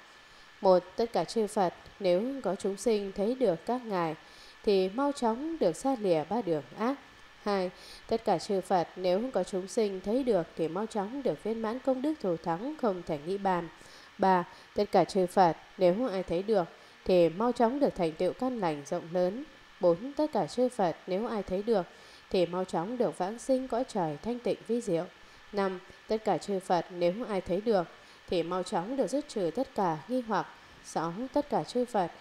1. Tất cả chư Phật, nếu có chúng sinh thấy được các ngài thì mau chóng được xa lìa ba đường ác. 2. Tất cả chư Phật, nếu có chúng sinh thấy được thì mau chóng được viên mãn công đức thù thắng không thể nghĩ bàn. 3. Tất cả chư Phật, nếu ai thấy được thì mau chóng được thành tựu căn lành rộng lớn. 4. Tất cả chư Phật, nếu ai thấy được thì mau chóng được vãng sinh cõi trời thanh tịnh vi diệu. 5. Tất cả chư Phật, nếu ai thấy được thì mau chóng được dứt trừ tất cả nghi hoặc. 6. Tất cả chư Phật,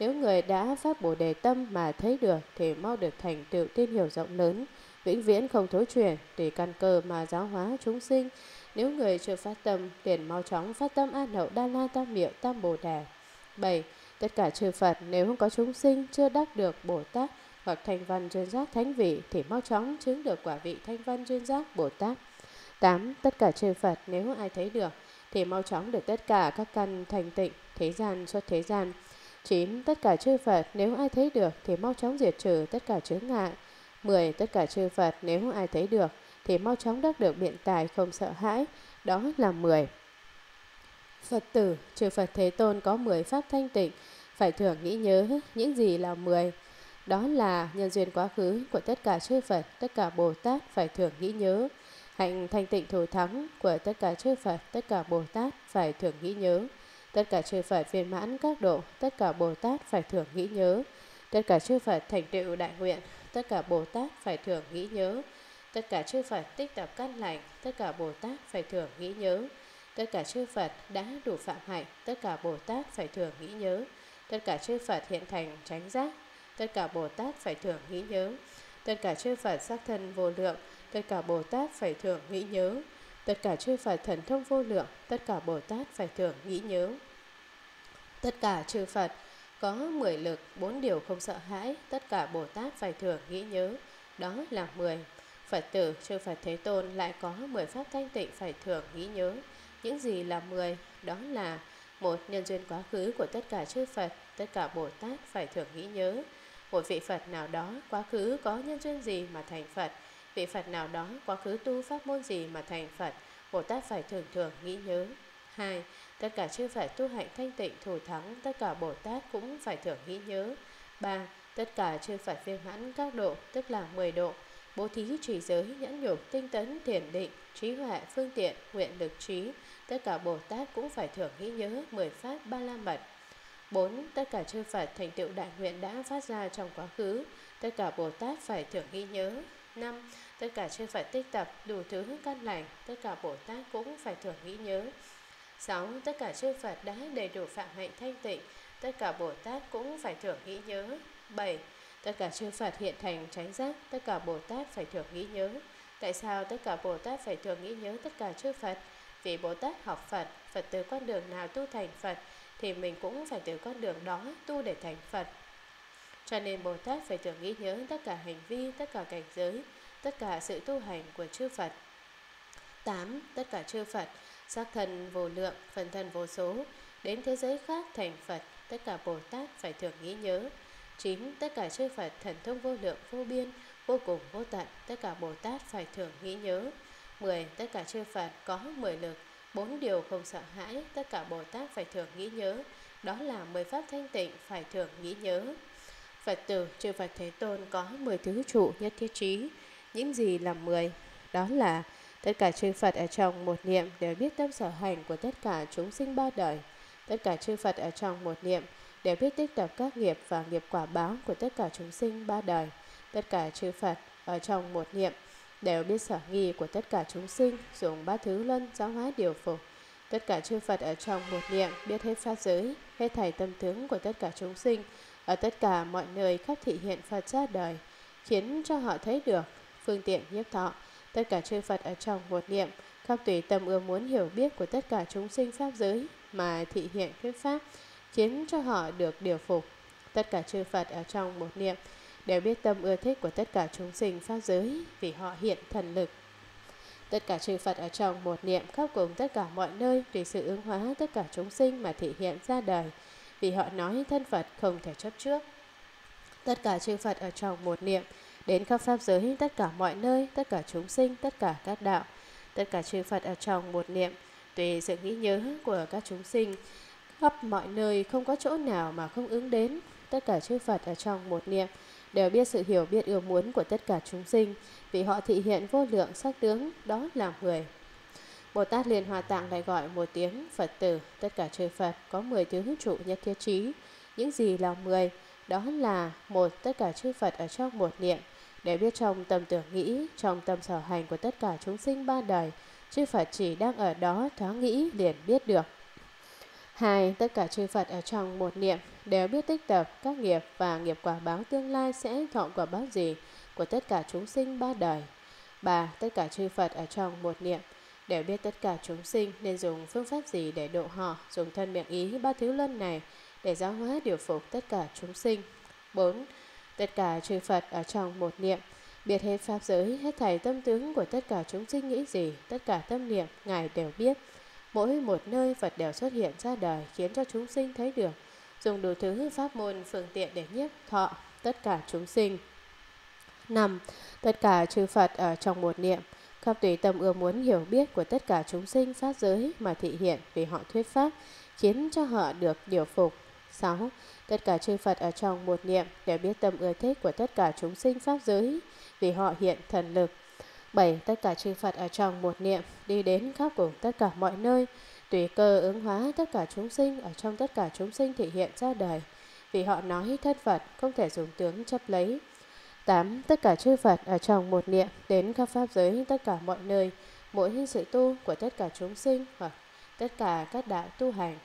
nếu người đã phát Bồ Đề tâm mà thấy được thì mau được thành tựu tin hiểu rộng lớn, vĩnh viễn không thối chuyển, tùy căn cơ mà giáo hóa chúng sinh. Nếu người chưa phát tâm, liền mau chóng phát tâm An Hậu Đa La Tam Miệu Tam Bồ Đề. 7. Tất cả chư Phật, nếu không có chúng sinh chưa đắc được Bồ Tát hoặc Thanh Văn Chuyên Giác Thánh Vị thì mau chóng chứng được quả vị Thanh Văn Chuyên Giác Bồ Tát. 8. Tất cả chư Phật, nếu ai thấy được thì mau chóng được tất cả các căn thành tịnh thế gian xuất thế gian. 9. Tất cả chư Phật, nếu ai thấy được thì mau chóng diệt trừ tất cả chướng ngại. 10. Tất cả chư Phật, nếu ai thấy được thì mau chóng đắc được biện tài không sợ hãi. Đó là 10 Phật tử. Chư Phật Thế Tôn có 10 pháp thanh tịnh, phải thường nghĩ nhớ. Những gì là 10? Đó là nhân duyên quá khứ của tất cả chư Phật, tất cả Bồ Tát phải thường nghĩ nhớ. Hạnh thanh tịnh thù thắng của tất cả chư Phật, tất cả Bồ Tát phải thường nghĩ nhớ. Tất cả chư Phật viên mãn các độ, tất cả Bồ Tát phải thường nghĩ nhớ. Tất cả chư Phật thành tựu đại nguyện, tất cả Bồ Tát phải thường nghĩ nhớ. Tất cả chư Phật tích tập căn lành, tất cả Bồ Tát phải thường nghĩ nhớ. Tất cả chư Phật đã đủ phạm hạnh, tất cả Bồ Tát phải thường nghĩ nhớ. Tất cả chư Phật hiện thành chánh giác, tất cả Bồ Tát phải thường nghĩ nhớ. Tất cả chư Phật sắc thân vô lượng, tất cả Bồ Tát phải thường nghĩ nhớ. Tất cả chư Phật thần thông vô lượng, tất cả Bồ Tát phải thường nghĩ nhớ. Tất cả chư Phật có 10 lực, 4 điều không sợ hãi, tất cả Bồ Tát phải thường nghĩ nhớ. Đó là 10 Phật tử. Chư Phật Thế Tôn lại có 10 pháp thanh tịnh phải thường nghĩ nhớ. Những gì là 10? Đó là: 1. Nhân duyên quá khứ của tất cả chư Phật, tất cả Bồ Tát phải thường nghĩ nhớ. Một vị Phật nào đó quá khứ có nhân duyên gì mà thành Phật, vị Phật nào đó quá khứ tu pháp môn gì mà thành Phật, Bồ Tát phải thường thường nghĩ nhớ. 2. Tất cả chư Phật tu hạnh thanh tịnh thù thắng, tất cả Bồ Tát cũng phải thường nghĩ nhớ. 3. Tất cả chư Phật viên mãn các độ, tức là 10 độ: bố thí, trì giới, nhẫn nhục, tinh tấn, thiền định, trí huệ, phương tiện, nguyện lực trí, tất cả Bồ Tát cũng phải thường nghĩ nhớ 10 pháp Ba La Mật. 4. Tất cả chư Phật thành tựu đại nguyện đã phát ra trong quá khứ, tất cả Bồ Tát phải thường nghĩ nhớ. 5. Tất cả chư Phật tích tập đủ thứ căn lành, tất cả Bồ Tát cũng phải thường nghĩ nhớ. 6. Tất cả chư Phật đã đầy đủ phạm hạnh thanh tịnh, tất cả Bồ Tát cũng phải thường nghĩ nhớ. 7. Tất cả chư Phật hiện thành chánh giác, tất cả Bồ Tát phải thường nghĩ nhớ. Tại sao tất cả Bồ Tát phải thường nghĩ nhớ tất cả chư Phật? Vì Bồ Tát học Phật, Phật từ con đường nào tu thành Phật thì mình cũng phải từ con đường đó tu để thành Phật. Cho nên Bồ Tát phải thường nghĩ nhớ tất cả hành vi, tất cả cảnh giới, tất cả sự tu hành của chư Phật. 8. Tất cả chư Phật sắc thân vô lượng, phần thân vô số, đến thế giới khác thành Phật, tất cả Bồ Tát phải thường nghĩ nhớ. 9. Tất cả chư Phật thần thông vô lượng, vô biên, vô cùng, vô tận, tất cả Bồ Tát phải thường nghĩ nhớ. 10. Tất cả chư Phật có 10 lực, 4 điều không sợ hãi, tất cả Bồ Tát phải thường nghĩ nhớ. Đó là 10 pháp thanh tịnh phải thường nghĩ nhớ. Phật tử. Chư Phật Thế Tôn có 10 thứ trụ nhất thiết trí. Những gì là 10? Đó là: tất cả chư Phật ở trong một niệm đều biết tâm sở hành của tất cả chúng sinh ba đời. Tất cả chư Phật ở trong một niệm đều biết tích tập các nghiệp và nghiệp quả báo của tất cả chúng sinh ba đời. Tất cả chư Phật ở trong một niệm đều biết sở nghi của tất cả chúng sinh, dùng ba thứ luân giáo hóa điều phục. Tất cả chư Phật ở trong một niệm biết hết pháp giới, hết thảy tâm tướng của tất cả chúng sinh, ở tất cả mọi nơi khắp thị hiện Phật ra đời, khiến cho họ thấy được phương tiện nhiếp thọ. Tất cả chư Phật ở trong một niệm khắp tùy tâm ưa muốn hiểu biết của tất cả chúng sinh pháp giới, mà thị hiện thuyết pháp, khiến cho họ được điều phục. Tất cả chư Phật ở trong một niệm đều biết tâm ưa thích của tất cả chúng sinh pháp giới, vì họ hiện thần lực. Tất cả chư Phật ở trong một niệm khắp cùng tất cả mọi nơi, tùy sự ứng hóa tất cả chúng sinh mà thị hiện ra đời, vì họ nói thân Phật không thể chấp trước. Tất cả chư Phật ở trong một niệm đến khắp pháp giới, tất cả mọi nơi, tất cả chúng sinh, tất cả các đạo. Tất cả chư Phật ở trong một niệm tùy sự nghĩ nhớ của các chúng sinh khắp mọi nơi, không có chỗ nào mà không ứng đến. Tất cả chư Phật ở trong một niệm đều biết sự hiểu biết ưa muốn của tất cả chúng sinh, vì họ thị hiện vô lượng sắc tướng, đó là người. Bồ Tát Liên Hoa Tạng lại gọi một tiếng Phật tử. Tất cả chư Phật có 10 tướng trụ nhất thiết trí. Những gì là 10? Đó là một, tất cả chư Phật ở trong một niệm để biết trong tâm tưởng nghĩ, trong tâm sở hành của tất cả chúng sinh ba đời, chư Phật chỉ đang ở đó thoáng nghĩ liền biết được. 2. Tất cả chư Phật ở trong một niệm đều biết tích tập các nghiệp và nghiệp quả báo tương lai sẽ thọ quả báo gì của tất cả chúng sinh ba đời. 3. Tất cả chư Phật ở trong một niệm đều biết tất cả chúng sinh nên dùng phương pháp gì để độ họ, dùng thân miệng ý ba thứ luân này để giáo hóa điều phục tất cả chúng sinh. 4. Tất cả chư Phật ở trong một niệm biết hết pháp giới, hết thảy tâm tướng của tất cả chúng sinh nghĩ gì, tất cả tâm niệm Ngài đều biết. Mỗi một nơi Phật đều xuất hiện ra đời, khiến cho chúng sinh thấy được, dùng đủ thứ pháp môn phương tiện để nhiếp thọ tất cả chúng sinh. 5. Tất cả chư Phật ở trong một niệm khắp tùy tâm ưa muốn hiểu biết của tất cả chúng sinh pháp giới mà thị hiện, vì họ thuyết pháp, khiến cho họ được điều phục. 6. Tất cả chư Phật ở trong một niệm đều biết tâm ưa thích của tất cả chúng sinh pháp giới, vì họ hiện thần lực. 7. Tất cả chư Phật ở trong một niệm đi đến khắp cùng tất cả mọi nơi, tùy cơ ứng hóa tất cả chúng sinh ở trong tất cả chúng sinh thị hiện ra đời, vì họ nói thất Phật không thể dùng tướng chấp lấy. 8. Tất cả chư Phật ở trong một niệm đến khắp pháp giới tất cả mọi nơi, mỗi sự tu của tất cả chúng sinh hoặc tất cả các đạo tu hành.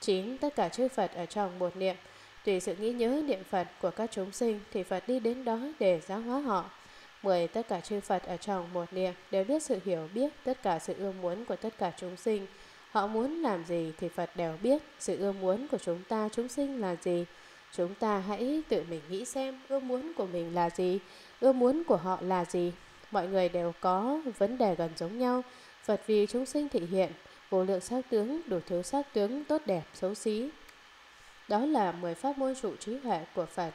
9. Tất cả chư Phật ở trong một niệm tùy sự nghĩ nhớ niệm Phật của các chúng sinh thì Phật đi đến đó để giáo hóa họ. 10. Tất cả chư Phật ở trong một niệm đều biết sự hiểu biết tất cả sự ưa muốn của tất cả chúng sinh. Họ muốn làm gì thì Phật đều biết. Sự ưa muốn của chúng ta chúng sinh là gì? Chúng ta hãy tự mình nghĩ xem ưa muốn của mình là gì, ưa muốn của họ là gì. Mọi người đều có vấn đề gần giống nhau. Phật vì chúng sinh thị hiện vô lượng sắc tướng, đủ thứ sắc tướng tốt đẹp, xấu xí. Đó là 10 pháp môn trụ trí huệ của Phật.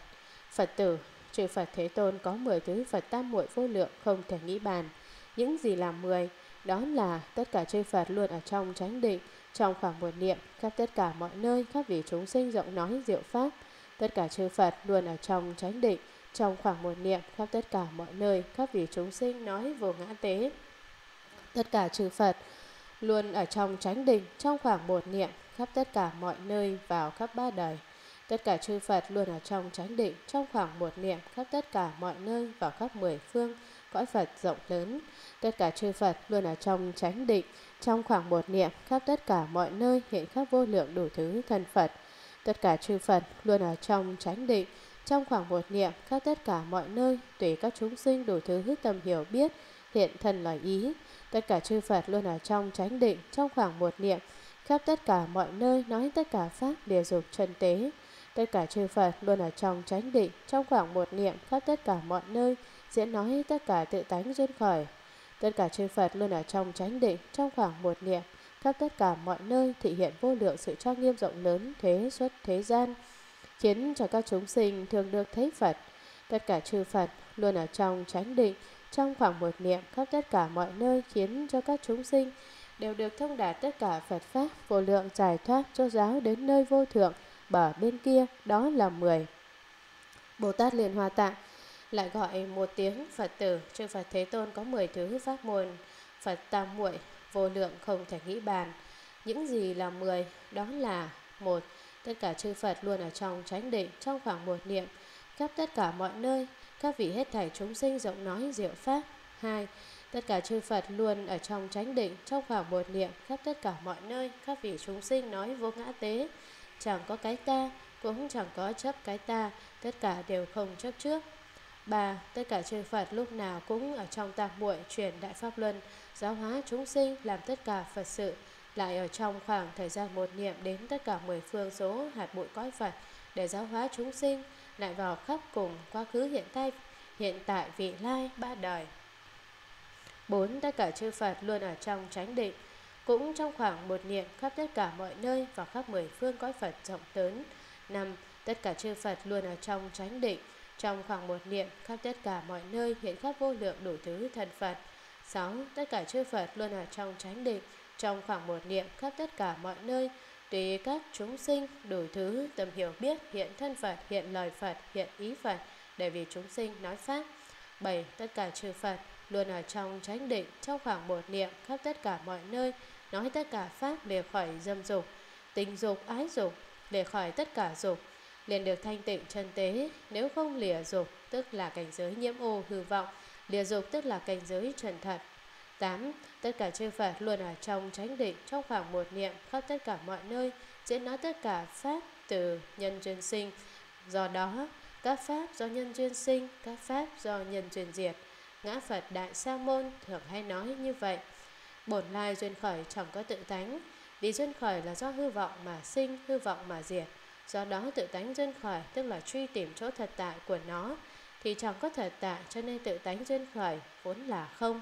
Phật tử, trừ Phật Thế Tôn có 10 thứ Phật tam muội vô lượng không thể nghĩ bàn. Những gì là 10? Đó là tất cả chư Phật luôn ở trong chánh định, trong khoảng một niệm, khắp tất cả mọi nơi, khắp vì chúng sinh rộng nói diệu pháp. Tất cả chư Phật luôn ở trong chánh định, trong khoảng một niệm, khắp tất cả mọi nơi, khắp vì chúng sinh nói vô ngã tế. Tất cả chư Phật luôn ở trong chánh định, trong khoảng một niệm, khắp tất cả mọi nơi, vào khắp ba đời. Tất cả chư Phật luôn ở trong chánh định, trong khoảng một niệm, khắp tất cả mọi nơi, vào khắp 10 phương, cõi Phật rộng lớn. Tất cả chư Phật luôn ở trong chánh định, trong khoảng một niệm, khắp tất cả mọi nơi, hiện khắp vô lượng đủ thứ thân Phật. Tất cả chư Phật luôn ở trong chánh định, trong khoảng một niệm, khắp tất cả mọi nơi, tùy các chúng sinh đủ thứ hít tâm hiểu biết, hiện thân lời ý. Tất cả chư Phật luôn ở trong chánh định, trong khoảng một niệm, khắp tất cả mọi nơi, nói tất cả pháp địa dục chân tế. Tất cả chư Phật luôn ở trong chánh định, trong khoảng một niệm, khắp tất cả mọi nơi, diễn nói tất cả tự tánh duyên khởi. Tất cả chư Phật luôn ở trong chánh định, trong khoảng một niệm, khắp tất cả mọi nơi, thị hiện vô lượng sự trang nghiêm rộng lớn, thế xuất thế gian, khiến cho các chúng sinh thường được thấy Phật. Tất cả chư Phật luôn ở trong chánh định, trong khoảng một niệm, khắp tất cả mọi nơi, khiến cho các chúng sinh đều được thông đạt tất cả Phật pháp vô lượng, giải thoát cho giáo đến nơi vô thượng bờ bên kia, đó là 10. Bồ Tát Liên Hoa Tạng lại gọi một tiếng Phật tử. Chư Phật Thế Tôn có 10 thứ pháp môn Phật tam muội vô lượng không thể nghĩ bàn. Những gì là 10? Đó là 1. Tất cả chư Phật luôn ở trong chánh định, trong khoảng một niệm, khắp tất cả mọi nơi, các vị hết thảy chúng sinh rộng nói diệu pháp. 2. Tất cả chư Phật luôn ở trong chánh định, trong khoảng một niệm, khắp tất cả mọi nơi, các vị chúng sinh nói vô ngã tế. Chẳng có cái ta, cũng chẳng có chấp cái ta, tất cả đều không chấp trước. 3. Tất cả chư Phật lúc nào cũng ở trong tam muội truyền đại pháp luân, giáo hóa chúng sinh, làm tất cả Phật sự, lại ở trong khoảng thời gian một niệm đến tất cả 10 phương số hạt bụi cõi Phật để giáo hóa chúng sinh, lại vào khắp cùng quá khứ hiện tại vị lai ba đời. 4. Tất cả chư Phật luôn ở trong chánh định, cũng trong khoảng một niệm khắp tất cả mọi nơi và khắp 10 phương cõi Phật rộng lớn. 5. Tất cả chư Phật luôn ở trong chánh định, trong khoảng một niệm khắp tất cả mọi nơi hiện khắp vô lượng đủ thứ thần Phật. 6. Tất cả chư Phật luôn ở trong chánh định, trong khoảng một niệm khắp tất cả mọi nơi, tùy các chúng sinh đủ thứ tầm hiểu biết hiện thân Phật, hiện lời Phật, hiện ý Phật để vì chúng sinh nói pháp. 7. Tất cả chư Phật luôn ở trong chánh định, trong khoảng một niệm khắp tất cả mọi nơi, nói tất cả pháp lìa khỏi dâm dục, tình dục, ái dục, lìa khỏi tất cả dục, liền được thanh tịnh chân tế. Nếu không lìa dục tức là cảnh giới nhiễm ô hư vọng, lìa dục tức là cảnh giới trần thật. 8. Tất cả chư Phật luôn ở trong chánh định, trong khoảng một niệm khắp tất cả mọi nơi, diễn nói tất cả pháp từ nhân duyên sinh, do đó các pháp do nhân duyên sinh, các pháp do nhân duyên diệt. Ngã Phật Đại Sa Môn thường hay nói như vậy. Bổn lai duyên khởi chẳng có tự tánh, vì duyên khởi là do hư vọng mà sinh, hư vọng mà diệt. Do đó tự tánh duyên khởi tức là truy tìm chỗ thật tại của nó, thì chẳng có thật tại, cho nên tự tánh duyên khởi vốn là không.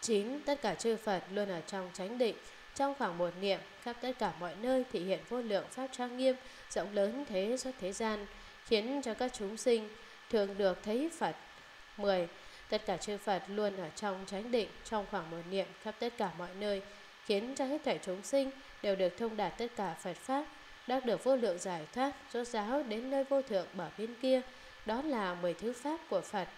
9. Tất cả chư Phật luôn ở trong chánh định, trong khoảng một niệm khắp tất cả mọi nơi thị hiện vô lượng pháp trang nghiêm rộng lớn thế xuất thế gian, khiến cho các chúng sinh thường được thấy Phật. 10. Tất cả chư Phật luôn ở trong chánh định, trong khoảng một niệm khắp tất cả mọi nơi, khiến cho hết thảy chúng sinh đều được thông đạt tất cả Phật pháp, đắc được vô lượng giải thoát, rốt ráo đến nơi vô thượng bờ bên kia. Đó là 10 thứ pháp của Phật.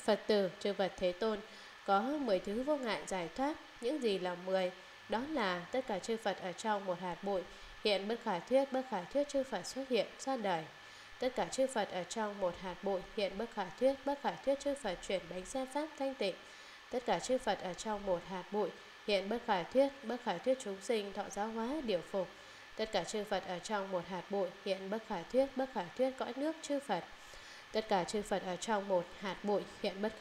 Phật tử chư Phật Thế Tôn có 10 thứ vô ngại giải thoát. Những gì là 10? Đó là tất cả chư Phật ở trong một hạt bụi hiện bất khả thuyết chư Phật xuất hiện ra đời. Tất cả chư Phật ở trong một hạt bụi hiện bất khả thuyết chư Phật chuyển bánh xe pháp thanh tịnh. Tất cả chư Phật ở trong một hạt bụi hiện bất khả thuyết chúng sinh thọ giáo hóa điều phục. Tất cả chư Phật ở trong một hạt bụi hiện bất khả thuyết cõi nước chư Phật. Tất cả chư Phật ở trong một hạt bụi hiện bất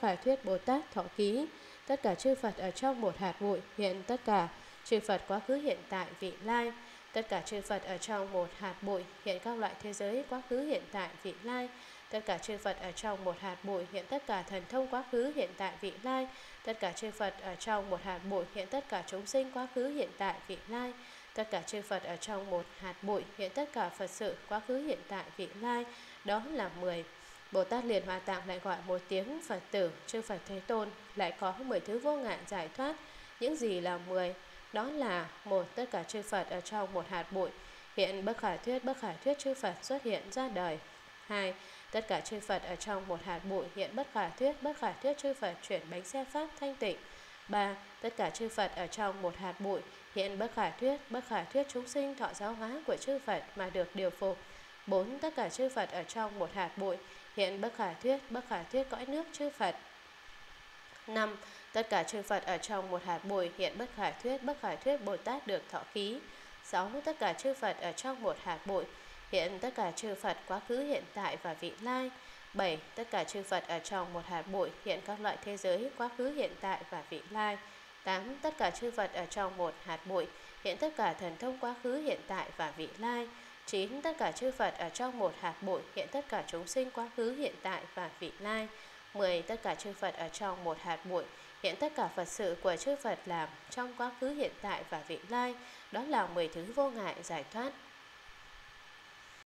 khả thuyết Bồ Tát thọ ký. Tất cả chư Phật ở trong một hạt bụi hiện tất cả chư Phật quá khứ hiện tại vị lai. Tất cả chư Phật ở trong một hạt bụi hiện các loại thế giới quá khứ hiện tại vị lai. Tất cả chư Phật ở trong một hạt bụi hiện tất cả thần thông quá khứ hiện tại vị lai. Tất cả chư Phật ở trong một hạt bụi hiện tất cả chúng sinh quá khứ hiện tại vị lai. Tất cả chư Phật ở trong một hạt bụi hiện tất cả Phật sự quá khứ hiện tại vị lai. Đó là 10. Bồ Tát Liền Hoa Tạng lại gọi một tiếng: Phật tử chư Phật Thế Tôn lại có 10 thứ vô ngại giải thoát. Những gì là 10? Đó là: 1. Tất cả chư Phật ở trong một hạt bụi hiện bất khả thuyết chư Phật xuất hiện ra đời. 2. Tất cả chư Phật ở trong một hạt bụi hiện bất khả thuyết chư Phật chuyển bánh xe pháp thanh tịnh. 3. Tất cả chư Phật ở trong một hạt bụi hiện bất khả thuyết chúng sinh thọ giáo hóa của chư Phật mà được điều phục. 4. Tất cả chư Phật ở trong một hạt bụi hiện bất khả thuyết cõi nước chư Phật. 5. Tất cả chư Phật ở trong một hạt bụi hiện bất khả thuyết Bồ Tát được thọ ký. 6. Tất cả chư Phật ở trong một hạt bụi hiện tất cả chư Phật quá khứ hiện tại và vị lai. 7. Tất cả chư Phật ở trong một hạt bụi hiện các loại thế giới quá khứ hiện tại và vị lai. 8. Tất cả chư Phật ở trong một hạt bụi hiện tất cả thần thông quá khứ hiện tại và vị lai. 9. Tất cả chư Phật ở trong một hạt bụi hiện tất cả chúng sinh quá khứ hiện tại và vị lai. 10. Tất cả chư Phật ở trong một hạt bụi hiện tất cả Phật sự của chư Phật làm trong quá khứ hiện tại và vị lai. Đó là 10 thứ vô ngại giải thoát.